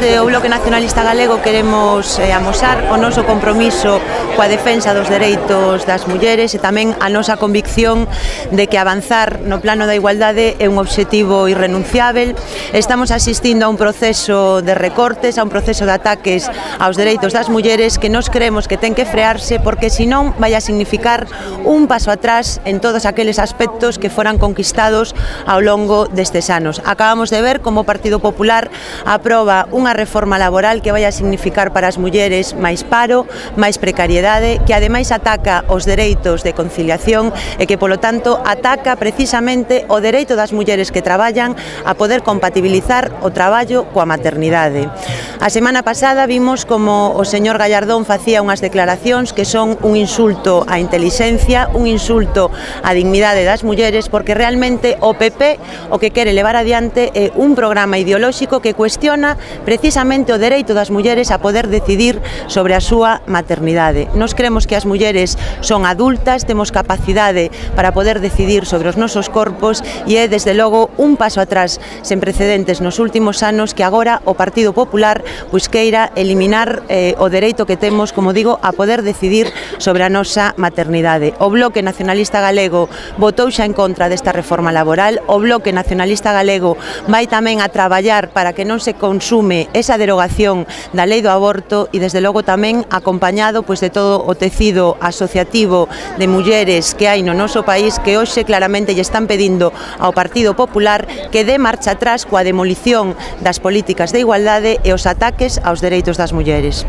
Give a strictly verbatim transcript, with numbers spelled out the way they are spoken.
desde o Bloque Nacionalista Galego queremos eh, amosar o noso compromiso coa defensa dos dereitos das mulleres e tamén a nosa convicción de que avanzar no plano da igualdade é un obxectivo irrenunciável. Estamos asistindo a un proceso de recortes, a un proceso de ataques aos dereitos das mulleres que nos creemos que ten que frearse, porque senón vai a significar un paso atrás en todos aqueles aspectos que foran conquistados ao longo destes anos. Acabamos de ver como o Partido Popular aproba unha reforma laboral que vai a significar para as mulleres máis paro, máis precariedade, que ademais ataca os dereitos de conciliación e que, polo tanto, ataca precisamente o dereito das mulleres que traballan a poder compatibilizar o traballo coa maternidade. A semana pasada vimos como o señor Gallardón facía unhas declaracións que son un insulto á intelixencia, un insulto á dignidade das mulleres, porque realmente o P P o que quere levar adiante é un programa ideolóxico que cuestiona Cuestiona precisamente o dereito das mulleres a poder decidir sobre a súa maternidade. Nos cremos que as mulleres son adultas, temos capacidade para poder decidir sobre os nosos corpos e é desde logo un paso atrás sen precedentes nos últimos anos que agora o Partido Popular pois queira eliminar eh, o dereito que temos, como digo, a poder decidir sobre a nosa maternidade. O Bloque Nacionalista Galego votou xa en contra desta reforma laboral. O Bloque Nacionalista Galego vai tamén a traballar para que non se consume esa derogación da lei do aborto e desde logo tamén acompañado pois de todo o tecido asociativo de mulleres que hai no noso país, que hoxe claramente lle están pedindo ao Partido Popular que dé marcha atrás coa demolición das políticas de igualdade e os ataques aos dereitos das mulleres.